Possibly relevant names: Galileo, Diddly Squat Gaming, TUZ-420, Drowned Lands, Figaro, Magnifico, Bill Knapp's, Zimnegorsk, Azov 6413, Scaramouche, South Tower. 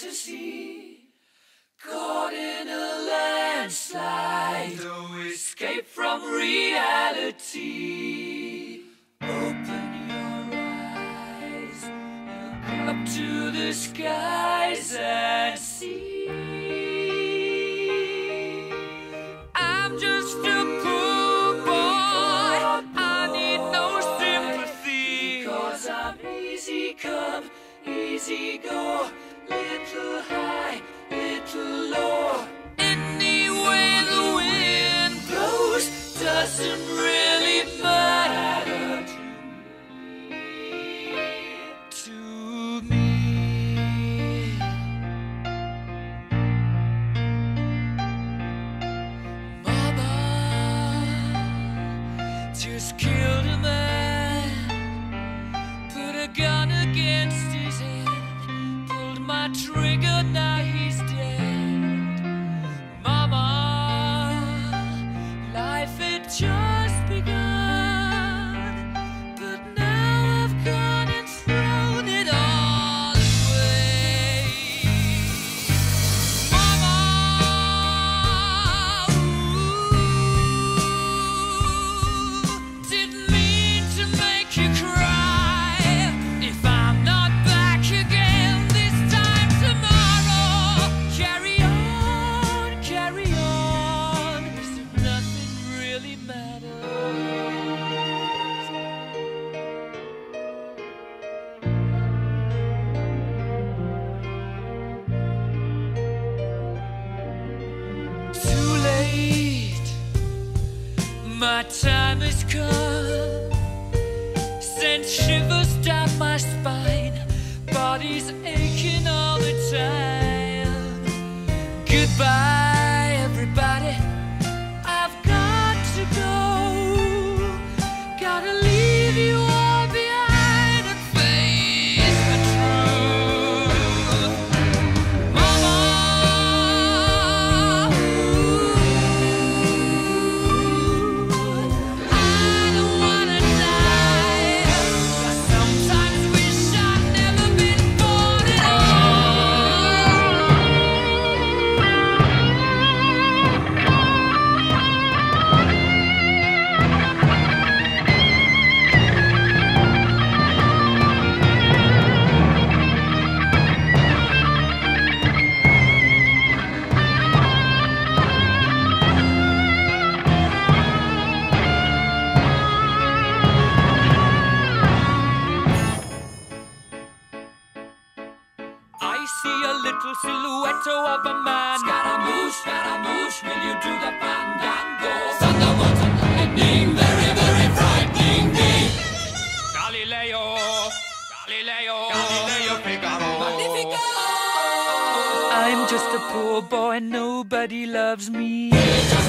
to sea, caught in a landslide, no escape from reality. Open your eyes, look up to the skies and see. I'm just a poor boy, I need no sympathy, because I'm easy come, easy go, little high, little low. Any way the wind blows doesn't really matter to me. Mama just killed a man, put a gun against his head, my trigger, now he's dead. Mama, life had just begun, but now I've gone and thrown it all away. Mama, ooh, didn't mean to make you cry. My time has come, sent shivers down my spine, body's aching all the time. Goodbye everybody, I've got to go, gotta leave you all behind and face the truth. Mama, of a man. Scaramouche, Scaramouche, will you do the fandango? Thunderbolts and lightning, very, very frightening me. Galileo, Galileo, Galileo, Figaro, Magnifico. I'm just a poor boy, nobody loves me.